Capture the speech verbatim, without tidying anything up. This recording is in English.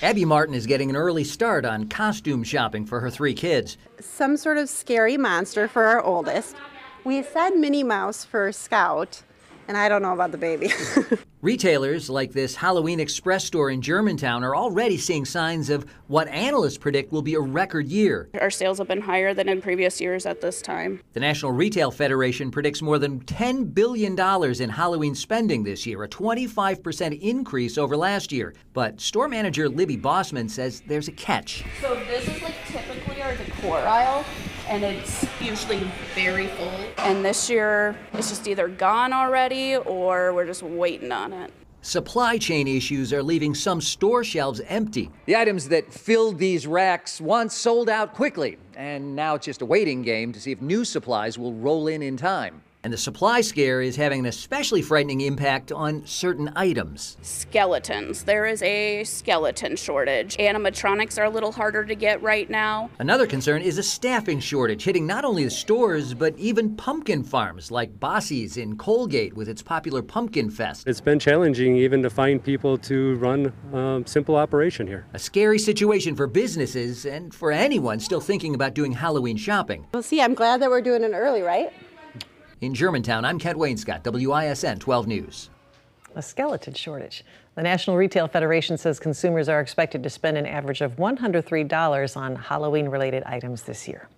Abby Martin is getting an early start on costume shopping for her three kids. Some sort of scary monster for our oldest. We said Minnie Mouse for Scout, and I don't know about the baby. Retailers like this Halloween Express store in Germantown are already seeing signs of what analysts predict will be a record year. Our sales have been higher than in previous years at this time. The National Retail Federation predicts more than ten billion dollars in Halloween spending this year, a twenty-five percent increase over last year. But store manager Libby Bossman says there's a catch. So this is like typically our decor aisle, and it's usually very full. And this year, it's just either gone already or we're just waiting on it. Supply chain issues are leaving some store shelves empty. The items that filled these racks once sold out quickly, and now it's just a waiting game to see if new supplies will roll in in time. And the supply scare is having an especially frightening impact on certain items. Skeletons. There is a skeleton shortage. Animatronics are a little harder to get right now. Another concern is a staffing shortage hitting not only the stores, but even pumpkin farms like Bossy's in Colgate with its popular Pumpkin Fest. It's been challenging even to find people to run um, simple operation here. A scary situation for businesses and for anyone still thinking about doing Halloween shopping. Well, see, I'm glad that we're doing it early, right? In Germantown, I'm Kent Wainscott, W I S N twelve News. A skeleton shortage. The National Retail Federation says consumers are expected to spend an average of one hundred three dollars on Halloween-related items this year.